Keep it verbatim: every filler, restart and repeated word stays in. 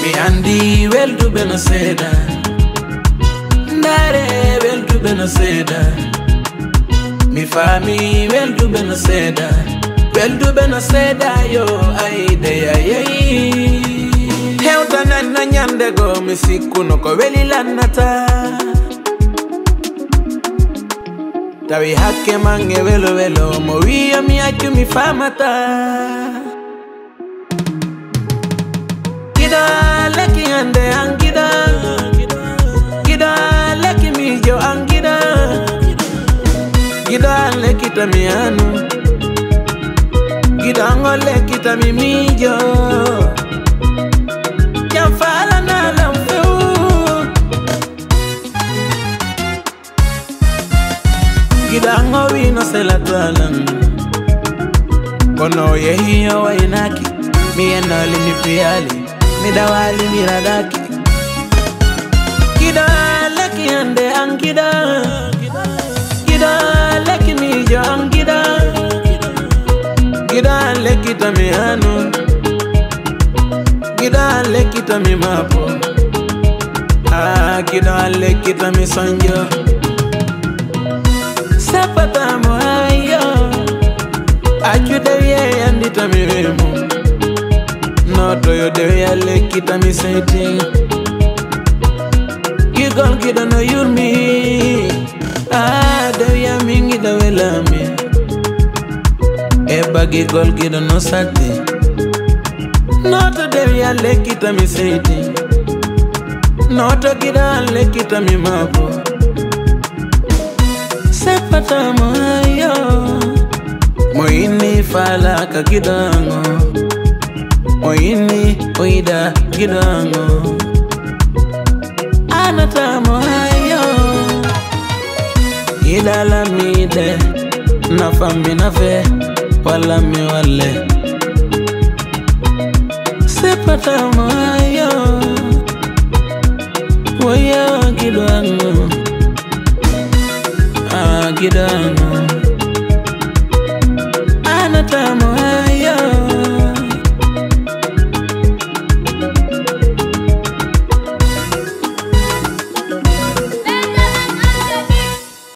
Me Andy, well to Benaceda. Nare, well to Benaceda. Me family, well to Benaceda. Well to Benaceda, yo, ay, de ay. Helta na nyandego, me sikuno ko veli lanata. Tawi hake mange velo velo, mo wi mi aku mi famata. Leki ande angida, gida leki mi jo angida, gida leki tami anu, gida ngo leki tami mi jo. Jamfala na lampu, gida ngo wino selatualan, kono yehi yo wa inaki, mi enali mi piali. Me dawali miradaki Kida leki ande angida Kida leki mijo angida Kida leki tami anu Kida leki tami mapo Ah, kida leki tami sanjo Sapata mo ayo Achudewe andi tami remo Noto yo dewe alekita mi senti You gon' kida no you me Ah, dewe ya mingi dawe lami Eba gigol kida no sati Noto dewe alekita mi senti Noto kida alekita mi mapo Sepata moyo Moini falaka kidango Oini, oida, gidango Anatamo hayo Idala mide Nafami nafe Wala miwale Sepatamo hayo Oyo gidango Ah gidango